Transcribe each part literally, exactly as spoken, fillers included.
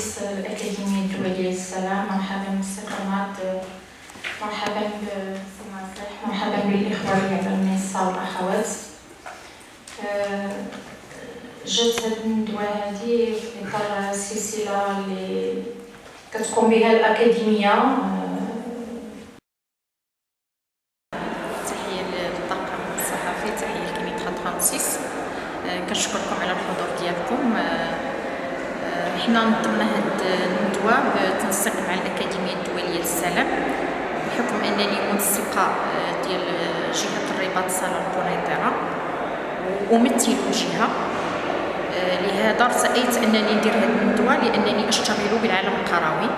رئيس الأكاديمية الدولية للسلام، مرحبا بالسلامات، مرحبا بالسماح، مرحبا بالإخوة اليمنيين والأخوات. جات هاد الندوة هادي في إطار السلسلة اللي كتقوم بها الأكاديمية. تحية للطاقم الصحفي، تحية لكينيترا ستة وخمسين. كنشكركم على الحضور ديالكم. حنا نظمنا هاد الندوة بالتنسيق مع الأكاديمية الدولية للسلام، بحكم أنني منسقة ديال جهة الرباط صالة القنيطرة وأمثل الجهة، لهذا ارتأيت أنني ندير هاد الندوة لأنني أشتغل بالعالم القروي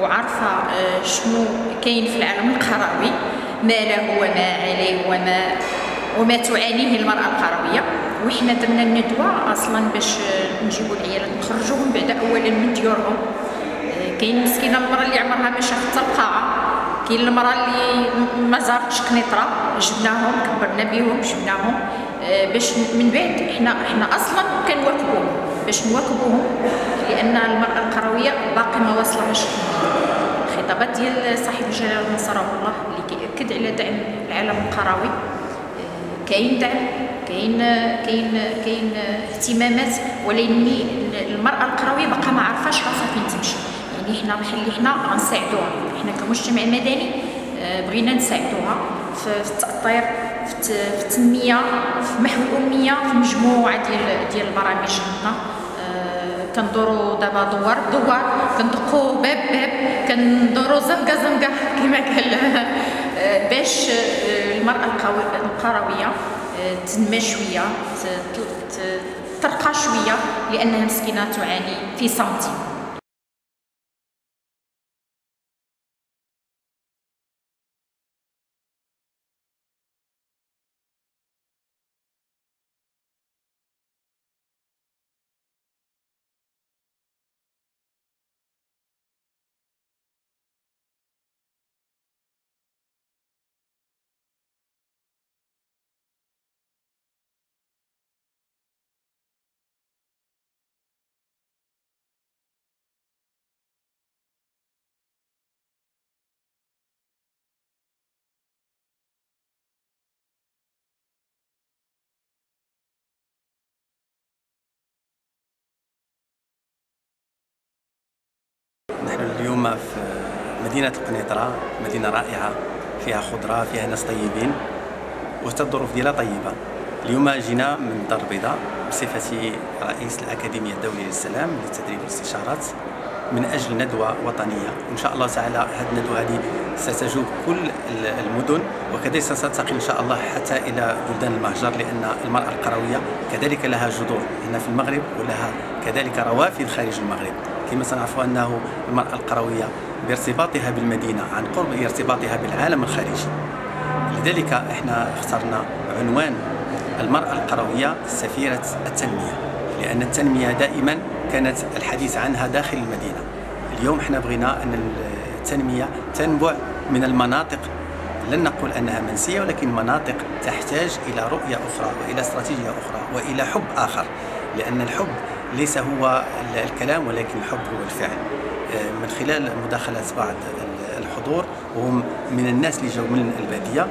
وعارفة شنو كاين في العالم القروي، ما له وما عليه وما وما تعانيه المرأة القروية. وحنا درنا الندوة أصلا باش نجيبو العيالات نخرجوهم بعدا أولا من ديورهم. كاين مسكينة المرأة اللي عمرها ما شافت القاعة، كاين المرأة اللي ما زارتش قنيطرة، جبناهم كبرنا بيهم جبناهم باش من بعد حنا حنا أصلا كنواكبوهم باش نواكبوهم، لأن المرأة القروية باقي ما واصلهاش. الخطابات ديال صاحب الجلالة نصره الله اللي كيأكد على دعم العالم القروي، كاين دعم، كاين كاين كاين اهتمامات، ولكن المرأة القروية باقا ما عارفاش راسها فين تمشي. يعني حنا بحال اللي حنا غنساعدوها، حنا كمجتمع مدني بغينا نساعدوها في التأطير، في التنمية، في محو الأمية، في مجموعة ديال ديال البرامج. حنا كندورو دابا دوار دوار، كندقو باب باب، كندورو زنقة زنقة كما قال، باش المرأة القروية تنمى شويه، ترقى شويه، لانها مسكينه تعاني في صمت. اليوم في مدينة القنيطرة، مدينة رائعة فيها خضرة، فيها ناس طيبين، وحتى الظروف ديالها طيبة. اليوم جينا من الدار البيضاء بصفتي رئيس الأكاديمية الدولية للسلام للتدريب والاستشارات من أجل ندوة وطنية، وإن شاء الله تعالى هذه الندوة هذه ستجوب كل المدن، وكذلك ستنتقل إن شاء الله حتى إلى بلدان المهجر، لأن المرأة القروية كذلك لها جذور هنا في المغرب ولها كذلك روافد خارج المغرب. كما سنعرفوا أنه المرأة القروية بارتباطها بالمدينة عن قرب ارتباطها بالعالم الخارجي، لذلك احنا اخترنا عنوان المرأة القروية سفيرة التنمية، لأن التنمية دائما كانت الحديث عنها داخل المدينة. اليوم احنا بغينا أن التنمية تنبع من المناطق، لن نقول أنها منسية، ولكن مناطق تحتاج إلى رؤية أخرى وإلى استراتيجية أخرى وإلى حب آخر، لأن الحب ليس هو الكلام ولكن الحب هو الفعل. من خلال مداخلة بعض الحضور وهم من الناس اللي جاوا من البادية،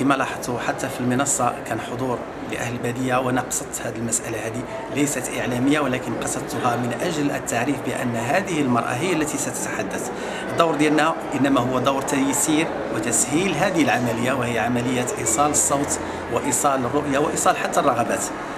كما لاحظتوا حتى في المنصة كان حضور لأهل البادية، ونقصت هذه المسألة هذه ليست إعلامية ولكن قصدتها من أجل التعريف بأن هذه المرأة هي التي ستتحدث. الدور ديالنا إنما هو دور تيسير وتسهيل هذه العملية، وهي عملية إيصال الصوت وإيصال الرؤية وإيصال حتى الرغبات.